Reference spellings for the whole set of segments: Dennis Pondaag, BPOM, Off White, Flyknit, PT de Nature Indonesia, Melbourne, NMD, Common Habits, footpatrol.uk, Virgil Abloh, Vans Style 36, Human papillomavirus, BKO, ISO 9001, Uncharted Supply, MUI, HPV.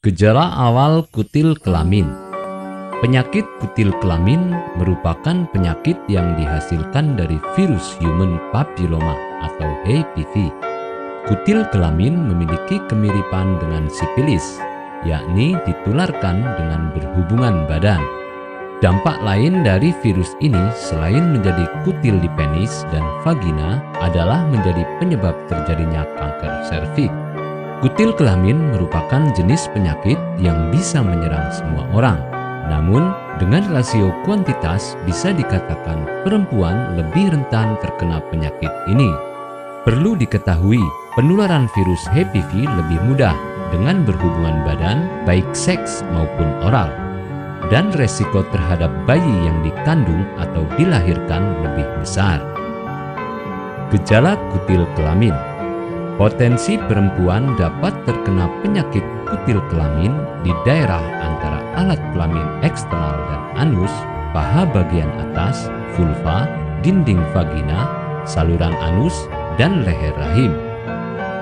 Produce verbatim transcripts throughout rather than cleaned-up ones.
Gejala awal kutil kelamin. Penyakit kutil kelamin merupakan penyakit yang dihasilkan dari virus human papilloma atau H P V. Kutil kelamin memiliki kemiripan dengan sifilis, yakni ditularkan dengan berhubungan badan. Dampak lain dari virus ini selain menjadi kutil di penis dan vagina adalah menjadi penyebab terjadinya kanker serviks. Kutil kelamin merupakan jenis penyakit yang bisa menyerang semua orang. Namun, dengan rasio kuantitas bisa dikatakan perempuan lebih rentan terkena penyakit ini. Perlu diketahui, penularan virus H P V lebih mudah dengan berhubungan badan, baik seks maupun oral. Dan resiko terhadap bayi yang dikandung atau dilahirkan lebih besar. Gejala kutil kelamin. Potensi perempuan dapat terkena penyakit kutil kelamin di daerah antara alat kelamin eksternal dan anus, paha bagian atas, vulva, dinding vagina, saluran anus, dan leher rahim.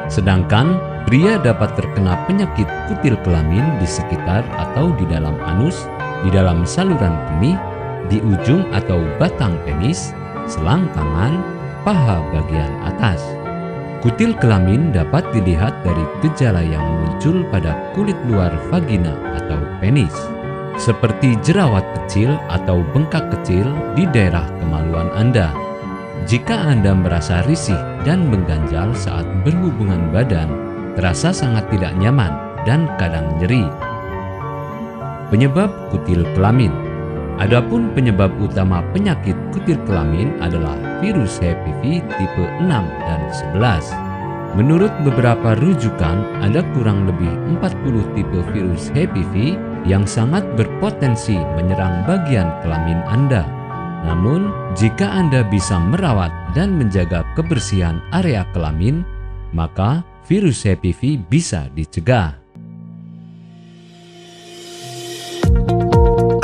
Sedangkan pria dapat terkena penyakit kutil kelamin di sekitar atau di dalam anus, di dalam saluran kemih, di ujung atau batang penis, selang tangan, paha bagian atas. Kutil kelamin dapat dilihat dari gejala yang muncul pada kulit luar vagina atau penis, seperti jerawat kecil atau bengkak kecil di daerah kemaluan Anda. Jika Anda merasa risih dan mengganjal saat berhubungan badan, terasa sangat tidak nyaman dan kadang nyeri. Penyebab kutil kelamin. Adapun penyebab utama penyakit kutil kelamin adalah virus H P V tipe enam dan sebelas. Menurut beberapa rujukan, ada kurang lebih empat puluh tipe virus H P V yang sangat berpotensi menyerang bagian kelamin Anda. Namun, jika Anda bisa merawat dan menjaga kebersihan area kelamin, maka virus H P V bisa dicegah.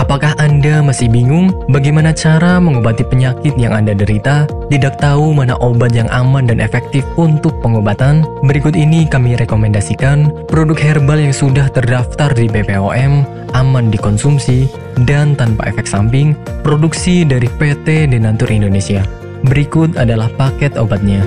Apakah Anda masih bingung bagaimana cara mengobati penyakit yang Anda derita? Tidak tahu mana obat yang aman dan efektif untuk pengobatan? Berikut ini kami rekomendasikan produk herbal yang sudah terdaftar di B P O M, aman dikonsumsi, dan tanpa efek samping, produksi dari P T de Nature Indonesia. Berikut adalah paket obatnya.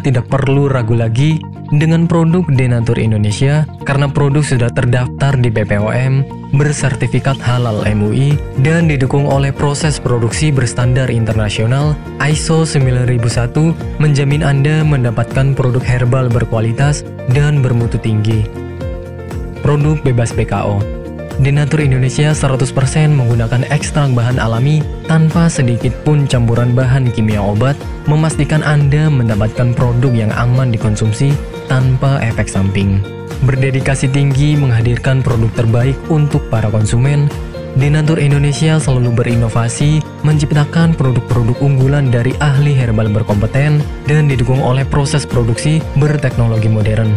Tidak perlu ragu lagi dengan produk De Nature Indonesia karena produk sudah terdaftar di B P O M, bersertifikat halal M U I, dan didukung oleh proses produksi berstandar internasional I S O sembilan ribu satu, menjamin Anda mendapatkan produk herbal berkualitas dan bermutu tinggi. Produk bebas B K O. De Nature Indonesia seratus persen menggunakan ekstrak bahan alami tanpa sedikit pun campuran bahan kimia obat, memastikan Anda mendapatkan produk yang aman dikonsumsi tanpa efek samping. Berdedikasi tinggi menghadirkan produk terbaik untuk para konsumen, De Nature Indonesia selalu berinovasi, menciptakan produk-produk unggulan dari ahli herbal berkompeten, dan didukung oleh proses produksi berteknologi modern.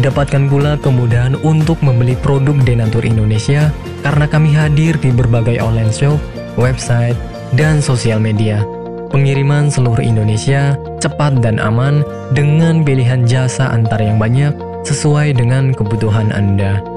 Dapatkan pula kemudahan untuk membeli produk De Nature Indonesia karena kami hadir di berbagai online shop, website, dan sosial media. Pengiriman seluruh Indonesia cepat dan aman dengan pilihan jasa antar yang banyak sesuai dengan kebutuhan Anda.